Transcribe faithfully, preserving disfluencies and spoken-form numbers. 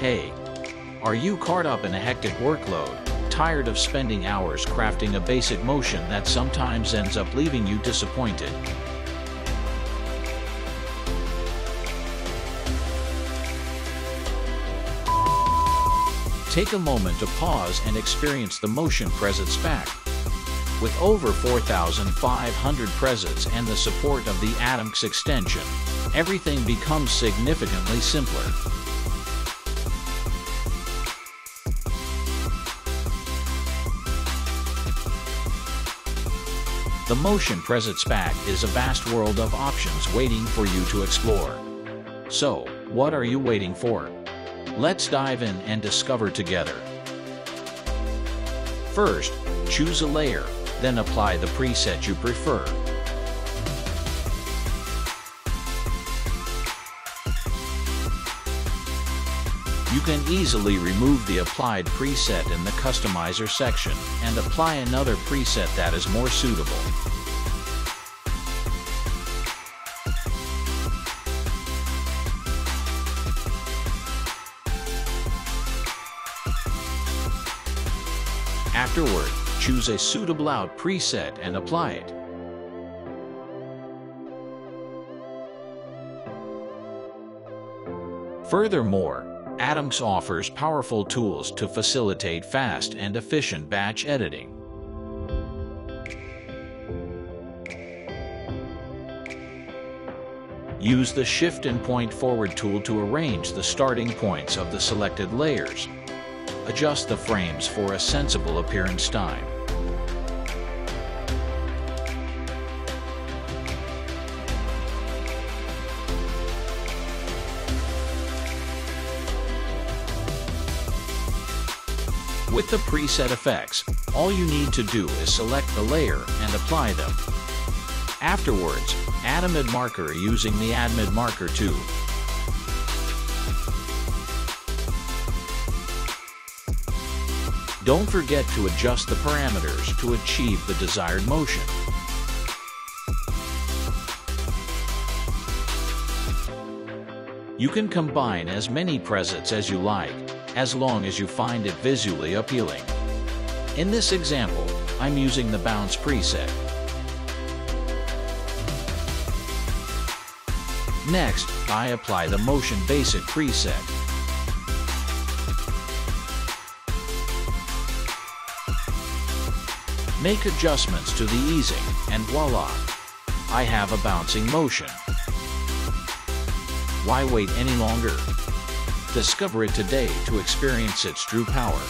Hey, are you caught up in a hectic workload, tired of spending hours crafting a basic motion that sometimes ends up leaving you disappointed? Take a moment to pause and experience the Motion Presets Pack. With over four thousand five hundred presets and the support of the AtomX extension, everything becomes significantly simpler. The Motion Presets Pack is a vast world of options waiting for you to explore. So, what are you waiting for? Let's dive in and discover together. First, choose a layer, then apply the preset you prefer. You can easily remove the applied preset in the customizer section and apply another preset that is more suitable. Afterward, choose a suitable out preset and apply it. Furthermore, AtomX offers powerful tools to facilitate fast and efficient batch editing. Use the Shift and Point Forward tool to arrange the starting points of the selected layers. Adjust the frames for a sensible appearance time. With the preset effects, all you need to do is select the layer and apply them. Afterwards, add a mid-marker using the Add Mid-Marker tool. Don't forget to adjust the parameters to achieve the desired motion. You can combine as many presets as you like, as long as you find it visually appealing. In this example, I'm using the bounce preset. Next, I apply the motion basic preset. Make adjustments to the easing, and voila! I have a bouncing motion. Why wait any longer? Discover it today to experience its true power.